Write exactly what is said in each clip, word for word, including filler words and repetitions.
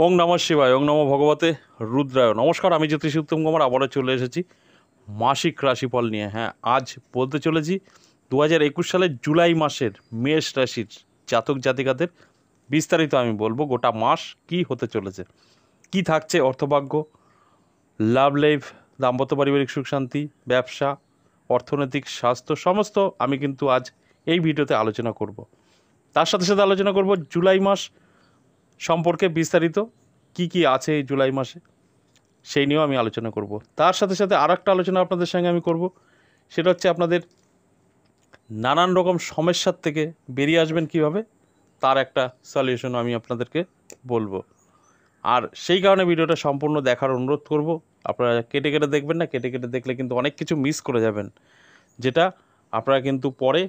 ओम नमः शिवाय ओम नमः भगवते रुद्राय। नमस्कार आमी ज्योतिषी उत्तम कुमार आबारो चले एसेछि मासिक राशिफल निये। हाँ आज बोलते चलेछि दो हज़ार एकुश साले जुलाई मासेर मेष राशिर जातक जातिकादेर विस्तारित आमी बोलबो। गोटा मास कि होते चलेछे, कि थाकछे, अर्थभाग्य, लाभ लाइफ, दाम्पत्य पारिवारिक सुख शांति, व्यवसा, अर्थनैतिक स्वास्थ्य समस्त आमी किन्तु आज एई भिडियोते आलोचना करब। तार साथे साथे आलोचना करब जुलाई मास सम्पर्के विस्तारित की की आछे जुलाई मासे सेई निये आमी आलोचना करब। तार साथे साथे आरेकटा आलोचना आपनादेर संगे आमी करब, सेटा हच्छे आपनादेर नानान रकम समस्यार थेके बेरिये आसबेन किभाबे तार एकटा सल्यूशन आमी आपनादेरके बोलबो। और सेई कारणे भिडियोटा सम्पूर्ण देखार अनुरोध करब। आपनारा केटे केटे देखबेन ना, केटे केटे देखले किन्तु अनेक किछु मिस करे जाबेन, जेटा आपनारा किन्तु परे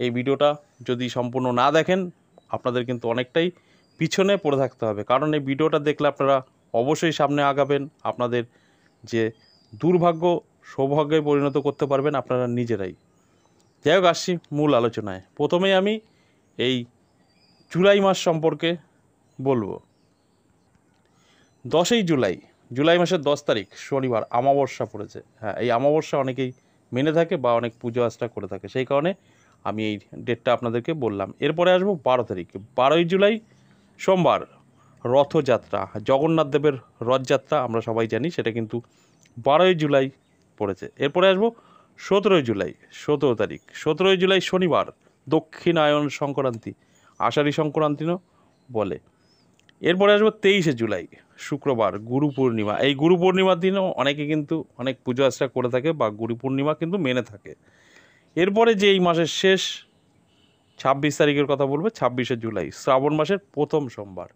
एई भिडियोटा जदि सम्पूर्ण ना देखेन आपनादेर किन्तु अनेकटाई पिछने पड़े थाकते हबे। कारण ये भिडियोटा देखले आपनारा अवश्य सामने आगाबेन, आपनादेर जे दुर्भाग्य सौभाग्ये परिणत करते पारबेन आपनारा निजेराई। जाई होक आसि मूल आलोचनाय। प्रथमेई आमि एई जुलाई मास सम्पर्के बोलबो। दस जुलाई जुलाई मासेर दस तारीख शनिवार अमावस्या पड़ेছে। हाँ ये अमावस्या अनेकेई मेने थाके बा अनेक पूजा आस्था करे थाके, सेई कारणे आमि एई डेटटा आपनादेरके बोललाम। एरपरे आसबो बारो तारीख बारोई जुलाई सोमवार रथयात्रा, जगन्नाथ देवर रथयात्रा आमरा सबाई जानी, सेटा किन्तु बारोई जुलाई पड़ेছে। एरपर आसबो सतरोई जुलाई सतरो तारीख सतरोई जुलाई शनिवार दक्षिणायन संक्रांति, आषाढ़ी संक्रांतिनो बोले। एरपर आसबो तेईशे जुलाई शुक्रवार गुरु पूर्णिमा। एई गुरु पूर्णिमार दिनও अनेके किन्तु अनेक पूजा आर्चा करे थाके बा गुरु पूर्णिमा किन्तु मेने थाके। एरपरे जे एई मासेर शेष छब्बीस तारीखेर कथा बोलबो, छब्बीशे जुलाई श्रावण मासेर प्रथम सोमवार।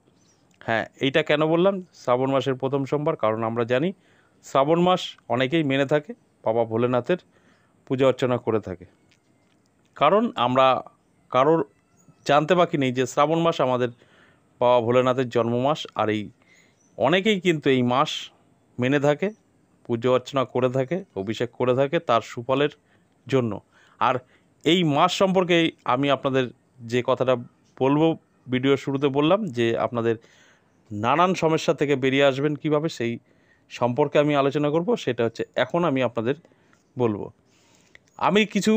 हाँ एइटा केन बोललाम श्रावण मासेर प्रथम सोमवार, कारण आमरा जानी श्रावण मास अनेकेई मेने थाके बाबा भोलेनाथेर पूजा अर्चना करे थाके। कारण आमरा कारोर जानते बाकी नेই जे श्रावण मास आमादेर बाबा भोलेनाथेर जन्म मास, और एई अनेकेई किन्तु एई मास मेने थाके, पूजा अर्चना करे थाके, अभिषेक करे थाके तार सुफलेर जन्य। और এই মাস সম্পর্কে আমি আপনাদের যে কথাটা বলবো ভিডিও শুরুতে বললাম যে আপনাদের নানান সমস্যা থেকে বেরিয়ে আসবেন কিভাবে সেই সম্পর্কে আমি আলোচনা করব, সেটা হচ্ছে এখন আমি আপনাদের বলবো। আমি কিছু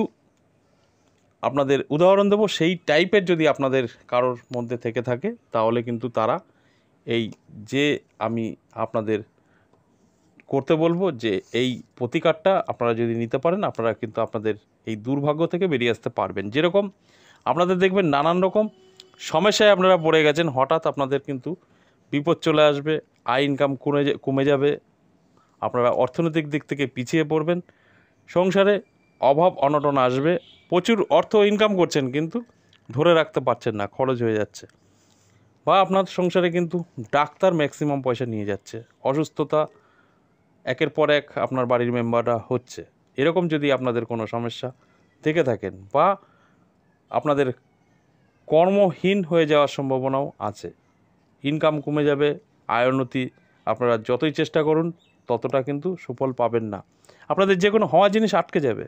আপনাদের উদাহরণ দেব, সেই টাইপের যদি আপনাদের কারোর মধ্যে থেকে থাকে তাহলে কিন্তু তারা এই যে আমি আপনাদের করতে বলবো যে এই প্রতিকারটা আপনারা যদি নিতে পারেন আপনারা কিন্তু আপনাদের এই দুর্ভাগ্য থেকে বেরিয়ে আসতে পারবেন। যেরকম আপনাদের দেখবেন নানান রকম সমস্যায় আপনারা পড়ে গেছেন, হঠাৎ আপনাদের কিন্তু বিপদ চলে আসবে, আয় ইনকাম কমে কমে যাবে, আপনারা অর্থনৈতিক দিক থেকে পিছিয়ে পড়বেন, সংসারে অভাব অনটন আসবে, প্রচুর অর্থ ইনকাম করছেন কিন্তু ধরে রাখতে পারছেন না, খরচ হয়ে যাচ্ছে, বা আপনার সংসারে কিন্তু ডাক্তার ম্যাক্সিমাম পয়সা নিয়ে যাচ্ছে, অসুস্থতা একের পর এক আপনার বাড়ির মেম্বাররা হচ্ছে। এরকম যদি আপনাদের কোনো সমস্যা থেকে থাকেন বা আপনাদের কর্মহীন হয়ে যাওয়ার সম্ভাবনাও আছে, ইনকাম কমে যাবে, আয়োন্নতি আপনারা যতই চেষ্টা করুন ততটা কিন্তু সুফল পাবেন না, আপনাদের যে কোনো হওয়া জিনিস আটকে যাবে,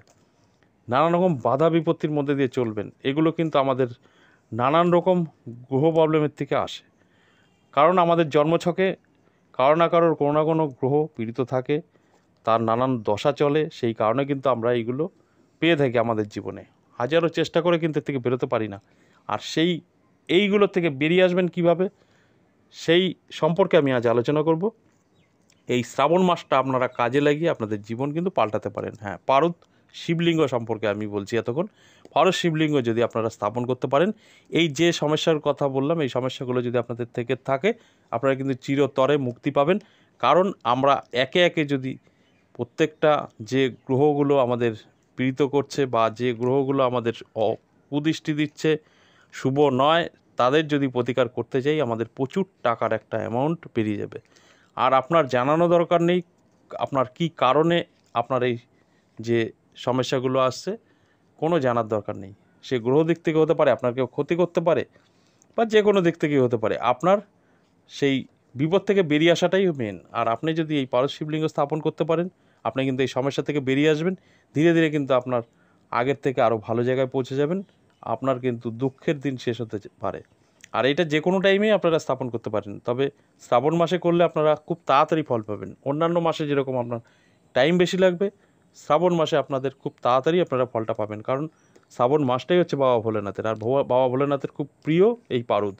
নানান রকম বাধা বিপত্তির মধ্যে দিয়ে চলবেন। এগুলো কিন্তু আমাদের নানান রকম গ্রহ প্রবলেমের থেকে আসে, কারণ আমাদের জন্মছকে কারো না কারোর কোনো না কোনো গ্রহ পীড়িত থাকে, তার নানান দশা চলে, সেই কারণে কিন্তু আমরা এইগুলো পেয়ে থাকি আমাদের জীবনে। হাজারো চেষ্টা করে কিন্তু এর থেকে বেরোতে পারি না। আর সেই এইগুলো থেকে বেরিয়ে আসবেন কিভাবে সেই সম্পর্কে আমি আজ আলোচনা করব। এই শ্রাবণ মাসটা আপনারা কাজে লাগিয়ে আপনাদের জীবন কিন্তু পাল্টাতে পারেন। হ্যাঁ পারদ শিবলিঙ্গ সম্পর্কে আমি বলছি এতক্ষণ। পারদ শিবলিঙ্গ যদি আপনারা স্থাপন করতে পারেন, এই যে সমস্যার কথা বললাম এই সমস্যাগুলো যদি আপনাদের থেকে থাকে আপনারা কিন্তু চিরতরে মুক্তি পাবেন। কারণ আমরা একে একে যদি প্রত্যেকটা যে গ্রহগুলো আমাদের পীড়িত করছে বা যে গ্রহগুলো আমাদের অকুদৃষ্টি দিচ্ছে শুভ নয় তাদের যদি প্রতিকার করতে চাই আমাদের প্রচুর টাকার একটা অ্যামাউন্ট পেরিয়ে যাবে। আর আপনার জানানো দরকার নেই আপনার কি কারণে আপনার এই যে সমস্যাগুলো আসছে, কোনো জানার দরকার নেই। সে গ্রহ দিক থেকে হতে পারে, আপনার কেউ ক্ষতি করতে পারে, বা যে কোনো দিক থেকেই হতে পারে, আপনার সেই বিপদ থেকে বেরিয়ে আসাটাই মেন। আর আপনি যদি এই পারদ শিবলিঙ্গ স্থাপন করতে পারেন আপনি কিন্তু এই সমস্যা থেকে বেরিয়ে আসবেন, ধীরে ধীরে কিন্তু আপনার আগের থেকে আরও ভালো জায়গায় পৌঁছে যাবেন, আপনার কিন্তু দুঃখের দিন শেষ হতে পারে। আর এটা যে কোনো টাইমে আপনারা স্থাপন করতে পারেন। তবে শ্রাবণ মাসে করলে আপনারা খুব তাড়াতাড়ি ফল পাবেন। অন্যান্য মাসে যেরকম আপনার টাইম বেশি লাগবে, শ্রাবণ মাসে আপনাদের খুব তাড়াতাড়ি আপনারা ফলটা পাবেন, কারণ শ্রাবণ মাসটাই হচ্ছে বাবা ভোলেনাথের। আর বাবা ভোলেনাথের খুব প্রিয় এই পারদ,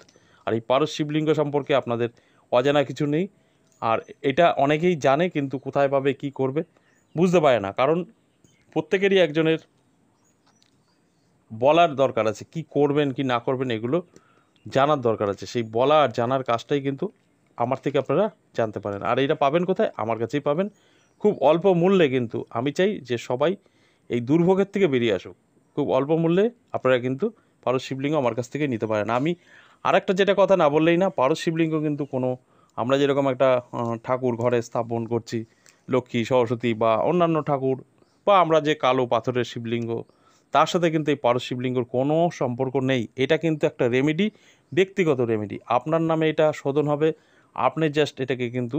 আর এই পারদ শিবলিঙ্গ সম্পর্কে আপনাদের অজানা কিছু নেই। আর এটা অনেকেই জানে, কিন্তু কোথায় পাবে কি করবে বুঝতে পারে না, কারণ প্রত্যেকেরই একজনের বলার দরকার আছে, কি করবেন কি না করবেন এগুলো জানার দরকার আছে। সেই বলা আর জানার কাজটাই কিন্তু আমার থেকে আপনারা জানতে পারেন। আর এটা পাবেন কোথায়? আমার কাছেই পাবেন খুব অল্প মূল্যে। কিন্তু আমি চাই যে সবাই এই দুর্ভোগের থেকে বেরিয়ে আসুক। খুব অল্প মূল্যে আপনারা কিন্তু পারদ শিবলিঙ্গ আমার কাছ থেকে নিতে পারেন। আমি আর একটা যেটা কথা না বললেই না, পারদ শিবলিঙ্গ কিন্তু কোনো আমরা যেরকম একটা ঠাকুর ঘরে স্থাপন করছি, লক্ষ্মী সরস্বতী বা অন্যান্য ঠাকুর, বা আমরা যে কালো পাথরের শিবলিঙ্গ, তার সাথে কিন্তু এই পারদ শিবলিঙ্গর কোনো সম্পর্ক নেই। এটা কিন্তু একটা রেমেডি, ব্যক্তিগত রেমেডি। আপনার নামে এটা শোধন হবে। আপনি জাস্ট এটাকে কিন্তু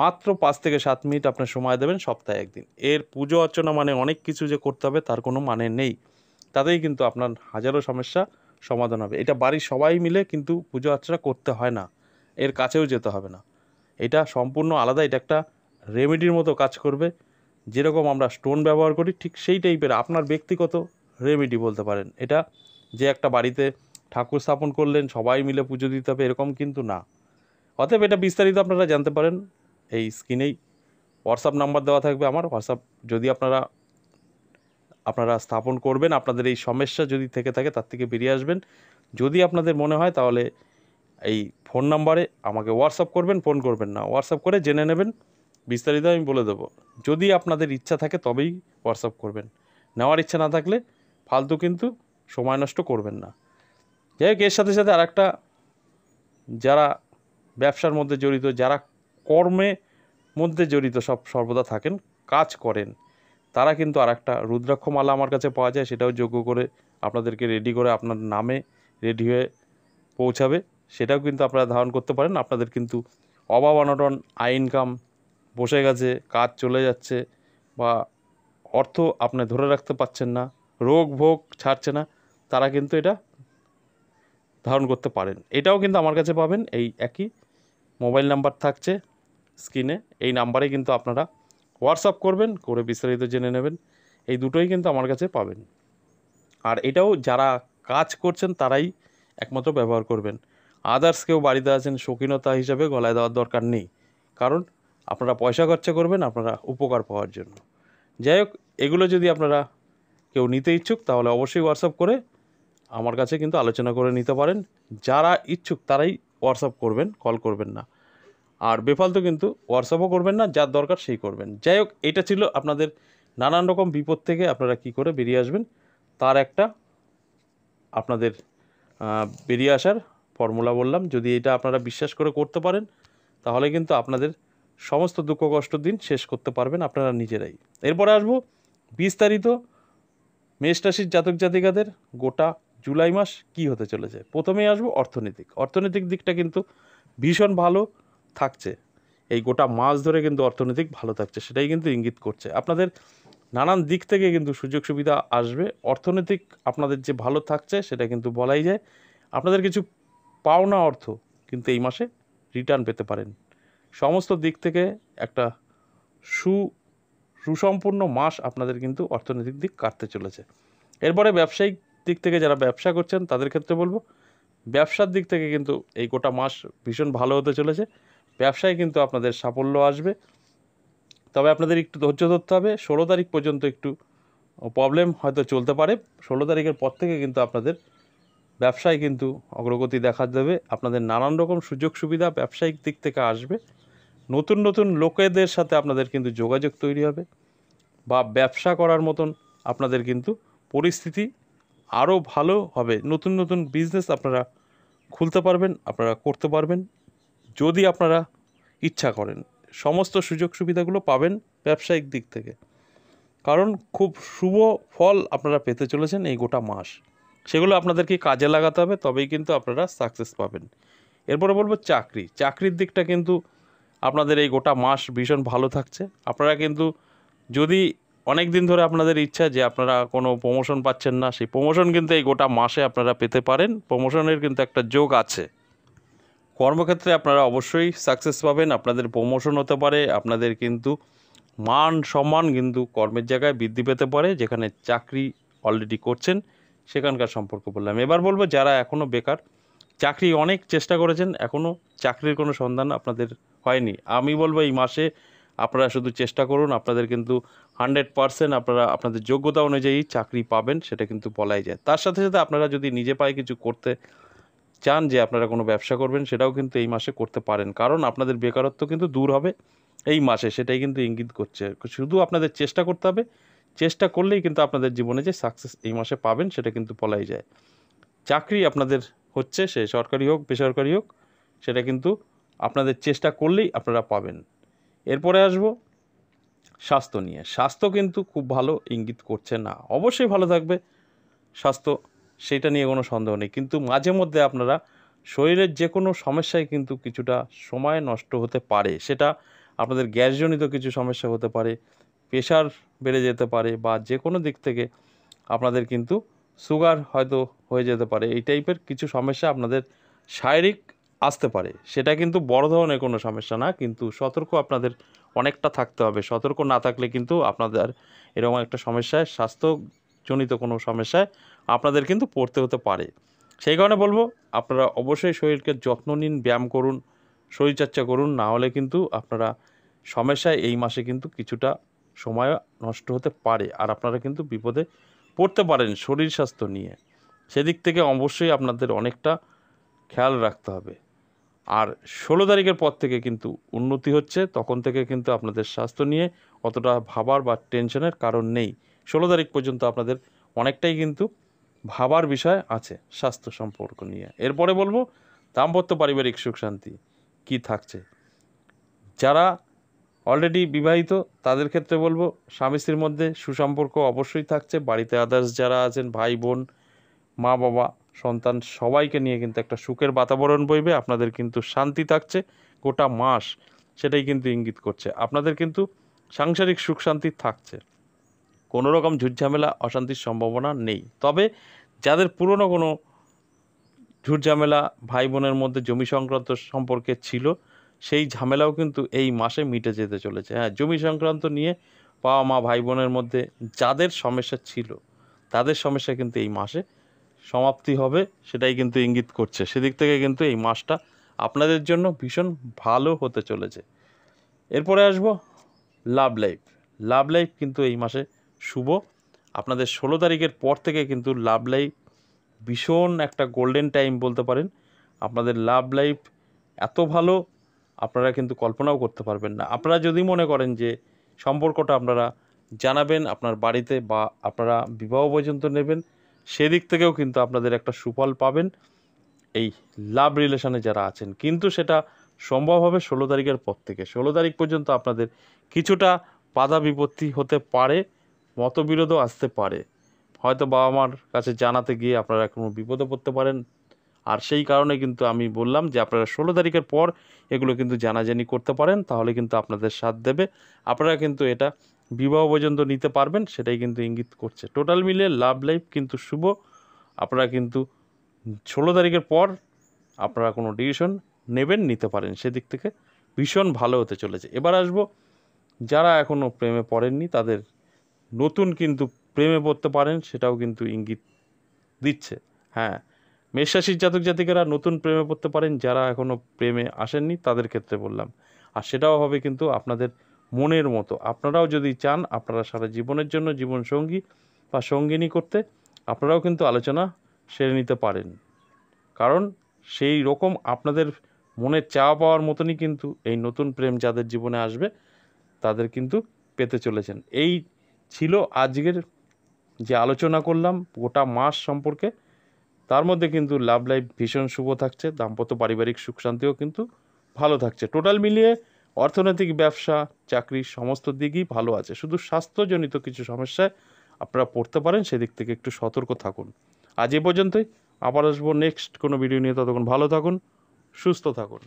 মাত্র পাঁচ থেকে সাত মিনিট আপনার সময় দেবেন সপ্তাহে একদিন। এর পুজো অর্চনা মানে অনেক কিছু যে করতে হবে তার কোনো মানে নেই, তাতেই কিন্তু আপনার হাজারো সমস্যা সমাধান হবে। এটা বাড়ির সবাই মিলে কিন্তু পুজো অর্চনা করতে হয় না, এর কাছেও যেতে হবে না। এটা সম্পূর্ণ আলাদা, এটা একটা রেমেডির মতো কাজ করবে। যেরকম আমরা স্টোন ব্যবহার করি, ঠিক সেই টাইপের আপনার ব্যক্তিগত রেমেডি বলতে পারেন। এটা যে একটা বাড়িতে ঠাকুর স্থাপন করলেন সবাই মিলে পুজো দিতে হবে এরকম কিন্তু না। অতএব এটা বিস্তারিত আপনারা জানতে পারেন এই স্ক্রিনেই হোয়াটসঅ্যাপ নাম্বার দেওয়া থাকবে আমার। হোয়াটসঅ্যাপ যদি আপনারা আপনারা স্থাপন করবেন, আপনাদের এই সমস্যা যদি থেকে থাকে তার থেকে বেরিয়ে আসবেন। যদি আপনাদের মনে হয় তাহলে এই ফোন নাম্বারে আমাকে হোয়াটসঅ্যাপ করবেন, ফোন করবেন না, হোয়াটসঅ্যাপ করে জেনে নেবেন, বিস্তারিত আমি বলে দেবো। যদি আপনাদের ইচ্ছা থাকে তবেই হোয়াটসঅ্যাপ করবেন, নেওয়ার ইচ্ছা না থাকলে ফালতু কিন্তু সময় নষ্ট করবেন না। যাই হোক, এর সাথে সাথে আর একটা, যারা ব্যবসার মধ্যে জড়িত, যারা কর্মে মধ্যে জড়িত সব সর্বদা থাকেন, কাজ করেন, তারা কিন্তু আর একটা রুদ্রাক্ষমালা আমার কাছে পাওয়া যায়, সেটাও যোগ্য করে আপনাদেরকে রেডি করে আপনার নামে রেডি হয়ে পৌঁছাবে। সেটাও কিন্তু আপনারা ধারণ করতে পারেন। আপনাদের কিন্তু অভাব অনটন, আয় ইনকাম বসে গেছে, কাজ চলে যাচ্ছে, বা অর্থ আপনি ধরে রাখতে পারছেন না, রোগ ভোগ ছাড়ছে না, তারা কিন্তু এটা ধারণ করতে পারেন। এটাও কিন্তু আমার কাছে পাবেন। এই একই মোবাইল নাম্বার থাকছে স্ক্রিনে, এই নাম্বারে কিন্তু আপনারা হোয়াটসঅ্যাপ করবেন, করে বিস্তারিত জেনে নেবেন। এই দুটোই কিন্তু আমার কাছে পাবেন। আর এটাও যারা কাজ করছেন তারাই একমাত্র ব্যবহার করবেন। আদার্স কেউ বাড়িতে আছেন শৌখিনতা হিসাবে গলায় দেওয়ার দরকার নেই, কারণ আপনারা পয়সা খরচা করবেন আপনারা উপকার পাওয়ার জন্য। যাই হোক, এগুলো যদি আপনারা কেউ নিতে ইচ্ছুক তাহলে অবশ্যই হোয়াটসঅ্যাপ করে আমার কাছে কিন্তু আলোচনা করে নিতে পারেন। যারা ইচ্ছুক তারাই হোয়াটসঅ্যাপ করবেন, কল করবেন না। আর বেফালতু কিন্তু হোয়াটসঅ্যাপও করবেন না, যার দরকার সেই করবেন। যাই হোক, এটা ছিল আপনাদের নানান রকম বিপদ থেকে আপনারা কি করে বেরিয়ে আসবেন তার একটা আপনাদের বেরিয়ে আসার ফর্মুলা বললাম। যদি এটা আপনারা বিশ্বাস করে করতে পারেন তাহলে কিন্তু আপনাদের সমস্ত দুঃখ কষ্ট দিন শেষ করতে পারবেন আপনারা নিজেরাই। এরপরে আসবো বিস্তারিত মেষ রাশির জাতক জাতিকাদের গোটা জুলাই মাস কি হতে চলেছে। প্রথমেই আসবো অর্থনৈতিক। অর্থনৈতিক দিকটা কিন্তু ভীষণ ভালো থাকছে এই গোটা মাস ধরে, কিন্তু অর্থনৈতিক ভালো থাকছে সেটাই কিন্তু ইঙ্গিত করছে। আপনাদের নানান দিক থেকে কিন্তু সুযোগ সুবিধা আসবে। অর্থনৈতিক আপনাদের যে ভালো থাকছে সেটা কিন্তু বলাই যায়। আপনাদের কিছু পাওনা অর্থ কিন্তু এই মাসে রিটার্ন পেতে পারেন। সমস্ত দিক থেকে একটা সু সুসম্পূর্ণ মাস আপনাদের কিন্তু অর্থনৈতিক দিক কাটতে চলেছে। এরপরে ব্যবসায়িক দিক থেকে যারা ব্যবসা করছেন তাদের ক্ষেত্রে বলবো, ব্যবসার দিক থেকে কিন্তু এই গোটা মাস ভীষণ ভালো হতে চলেছে। ব্যবসায় কিন্তু আপনাদের সাফল্য আসবে, তবে আপনাদের একটু ধৈর্য ধরতে হবে। ষোলো তারিখ পর্যন্ত একটু প্রবলেম হয়তো চলতে পারে। ষোলো তারিখের পর থেকে কিন্তু আপনাদের ব্যবসায় কিন্তু অগ্রগতি দেখা দেবে। আপনাদের নানান রকম সুযোগ সুবিধা ব্যবসায়িক দিক থেকে আসবে। নতুন নতুন লোকেদের সাথে আপনাদের কিন্তু যোগাযোগ তৈরি হবে, বা ব্যবসা করার মতন আপনাদের কিন্তু পরিস্থিতি আরও ভালো হবে। নতুন নতুন বিজনেস আপনারা খুলতে পারবেন, আপনারা করতে পারবেন যদি আপনারা ইচ্ছা করেন। সমস্ত সুযোগ সুবিধাগুলো পাবেন ব্যবসায়িক দিক থেকে, কারণ খুব শুভ ফল আপনারা পেতে চলেছেন এই গোটা মাস। সেগুলো আপনাদেরকে কাজে লাগাতে হবে, তবেই কিন্তু আপনারা সাকসেস পাবেন। এরপরে বলবো চাকরি। চাকরির দিকটা কিন্তু আপনাদের এই গোটা মাস ভীষণ ভালো থাকছে। আপনারা কিন্তু যদি अनेक दिन धरे आपनादेर इच्छा जे आपनारा कोनो प्रमोशन पाच्छेन ना, सेई प्रमोशन किन्तु एई गोटा मासे आपनारा पेते पारेन। प्रमोशनेर किन्तु एकटा जोग आछे। कर्मक्षेत्रे आपनारा अवश्यई साक्सेस पाबेन, आपनादेर प्रमोशन होते पारे, आपनादेर किन्तु मान सम्मान किन्तु कर्मेर जायगाय बृद्धि पेते पारे। जेखाने चाकरी अलरेडी करछेन सेखानकार सम्पर्क बोललाम। एबार बोलबो जारा एखोनो बेकार, चाकरी अनेक चेष्टा करेछेन एखोनो चाकरिर कोनो सन्धान आपनादेर हयनि, आमी बोलबो एई मासे আপনারা শুধু চেষ্টা করুন। আপনাদের কিন্তু হান্ড্রেড পার্সেন্ট আপনারা আপনাদের যোগ্যতা অনুযায়ী চাকরি পাবেন, সেটা কিন্তু বলাই যায়। তার সাথে সাথে আপনারা যদি নিজে পায়ে কিছু করতে চান, যে আপনারা কোনো ব্যবসা করবেন, সেটাও কিন্তু এই মাসে করতে পারেন, কারণ আপনাদের বেকারত্ব কিন্তু দূর হবে এই মাসে, সেটাই কিন্তু ইঙ্গিত করছে। শুধু আপনাদের চেষ্টা করতে হবে, চেষ্টা করলেই কিন্তু আপনাদের জীবনে যে সাকসেস এই মাসে পাবেন সেটা কিন্তু বলাই যায়। চাকরি আপনাদের হচ্ছে, সে সরকারি হোক বেসরকারি হোক, সেটা কিন্তু আপনাদের চেষ্টা করলেই আপনারা পাবেন। এরপরে আসব স্বাস্থ্য নিয়ে। স্বাস্থ্য কিন্তু খুব ভালো ইঙ্গিত করছে না, অবশ্যই ভালো থাকবে স্বাস্থ্য, সেটা নিয়ে কোনো সন্দেহ নেই, কিন্তু মাঝে মধ্যে আপনারা শরীরের যে কোনো সমস্যায় কিন্তু কিছুটা সময় নষ্ট হতে পারে। সেটা আপনাদের গ্যাসজনিত কিছু সমস্যা হতে পারে, প্রেশার বেড়ে যেতে পারে, বা যে কোনো দিক থেকে আপনাদের কিন্তু সুগার হয়তো হয়ে যেতে পারে। এই টাইপের কিছু সমস্যা আপনাদের শারীরিক আসতে পারে, সেটা কিন্তু বড় ধরনের কোনো সমস্যা না, কিন্তু সতর্ক আপনাদের অনেকটা থাকতে হবে। সতর্ক না থাকলে কিন্তু আপনাদের এরকম একটা সমস্যায়, স্বাস্থ্যজনিত কোনো সমস্যায় আপনাদের কিন্তু পড়তে হতে পারে। সেই কারণে বলবো আপনারা অবশ্যই শরীরকে যত্ন নিন, ব্যায়াম করুন, শরীরচর্চা করুন, না হলে কিন্তু আপনারা সমস্যায় এই মাসে কিন্তু কিছুটা সময় নষ্ট হতে পারে, আর আপনারা কিন্তু বিপদে পড়তে পারেন শরীর স্বাস্থ্য নিয়ে। সেদিক থেকে অবশ্যই আপনাদের অনেকটা খেয়াল রাখতে হবে। আর ষোলো তারিখের পর থেকে কিন্তু উন্নতি হচ্ছে, তখন থেকে কিন্তু আপনাদের স্বাস্থ্য নিয়ে অতটা ভাবার বা টেনশনের কারণ নেই। ষোলো তারিখ পর্যন্ত আপনাদের অনেকটাই কিন্তু ভাবার বিষয় আছে স্বাস্থ্য সম্পর্ক নিয়ে। এরপরে বলবো দাম্পত্য পারিবারিক সুখ শান্তি কী থাকছে। যারা অলরেডি বিবাহিত তাদের ক্ষেত্রে বলবো স্বামী স্ত্রীর মধ্যে সুসম্পর্ক অবশ্যই থাকছে। বাড়িতে আদার্স যারা আছেন, ভাই বোন, মা বাবা, সন্তান, সবাইকে নিয়ে কিন্তু একটা সুখের বাতাবরণ বইবে। আপনাদের কিন্তু শান্তি থাকছে গোটা মাস, সেটাই কিন্তু ইঙ্গিত করছে। আপনাদের কিন্তু সাংসারিক সুখ শান্তি থাকছে, কোনো রকম ঝুটঝামেলা অশান্তির সম্ভাবনা নেই। তবে যাদের পুরনো কোনো ঝুটঝামেলা ভাই বোনের মধ্যে জমি সংক্রান্ত সম্পর্কে ছিল, সেই ঝামেলাও কিন্তু এই মাসে মিটে যেতে চলেছে। হ্যাঁ, জমি সংক্রান্ত নিয়ে বাবা মা ভাই বোনের মধ্যে যাদের সমস্যা ছিল তাদের সমস্যা কিন্তু এই মাসে সমাপ্তি হবে, সেটাই কিন্তু ইঙ্গিত করছে। সেদিক থেকে কিন্তু এই মাসটা আপনাদের জন্য ভীষণ ভালো হতে চলেছে। এরপরে আসব লাভ লাইফ। লাভ লাইফ কিন্তু এই মাসে শুভ। আপনাদের ষোলো তারিখের পর থেকে কিন্তু লাভ লাইফ ভীষণ একটা গোল্ডেন টাইম বলতে পারেন। আপনাদের লাভ লাইফ এত ভালো আপনারা কিন্তু কল্পনাও করতে পারবেন না। আপনারা যদি মনে করেন যে সম্পর্কটা আপনারা জানাবেন আপনার বাড়িতে, বা আপনারা বিবাহ পর্যন্ত নেবেন, সেদিক থেকেও কিন্তু আপনাদের একটা সুফল পাবেন এই লাভ রিলেশনে যারা আছেন। কিন্তু সেটা সম্ভব হবে ষোলো তারিখের পর থেকে। ষোলো তারিখ পর্যন্ত আপনাদের কিছুটা বাধা বিপত্তি হতে পারে, মতবিরোধও আসতে পারে, হয়তো বাবা মার কাছে জানাতে গিয়ে আপনারা কোনো বিপদে পড়তে পারেন। আর সেই কারণে কিন্তু আমি বললাম যে আপনারা ষোলো তারিখের পর এগুলো কিন্তু জানাজানি করতে পারেন, তাহলে কিন্তু আপনাদের সাথ দেবে, আপনারা কিন্তু এটা বিবাহ পর্যন্ত নিতে পারবেন, সেটাই কিন্তু ইঙ্গিত করছে। টোটাল মিলে লাভ লাইফ কিন্তু শুভ। আপনারা কিন্তু ষোলো তারিখের পর আপনারা কোনো ডিসিশন নেবেন, নিতে পারেন, সেদিক থেকে ভীষণ ভালো হতে চলেছে। এবার আসব যারা এখনও প্রেমে পড়েননি, তাদের নতুন কিন্তু প্রেমে পড়তে পারেন, সেটাও কিন্তু ইঙ্গিত দিচ্ছে। হ্যাঁ, মেষ রাশির জাতক জাতিকারা নতুন প্রেমে পড়তে পারেন, যারা এখনও প্রেমে আসেননি তাদের ক্ষেত্রে বললাম। আর সেটাও হবে কিন্তু আপনাদের মনের মতো। আপনারাও যদি চান আপনারা সারা জীবনের জন্য জীবন সঙ্গী বা সঙ্গিনী করতে, আপনারাও কিন্তু আলোচনা সেরে নিতে পারেন, কারণ সেই রকম আপনাদের মনের চাওয়া পাওয়ার মতনই কিন্তু এই নতুন প্রেম যাদের জীবনে আসবে তাদের কিন্তু পেতে চলেছেন। এই ছিল আজকের যে আলোচনা করলাম গোটা মাস সম্পর্কে, তার মধ্যে কিন্তু লাভ লাইফ ভীষণ শুভ থাকছে, দাম্পত্য পারিবারিক সুখ শান্তিও কিন্তু ভালো থাকছে। টোটাল মিলিয়ে অর্থনৈতিক, ব্যবসা, চাকরি সমস্ত দিকই ভালো আছে, শুধু স্বাস্থ্যজনিত কিছু সমস্যায় আপনারা পড়তে পারেন, সেদিক থেকে একটু সতর্ক থাকুন। আজ এ পর্যন্তই, আবার আসবো নেক্সট কোনো ভিডিও নিয়ে। ততক্ষণ ভালো থাকুন, সুস্থ থাকুন।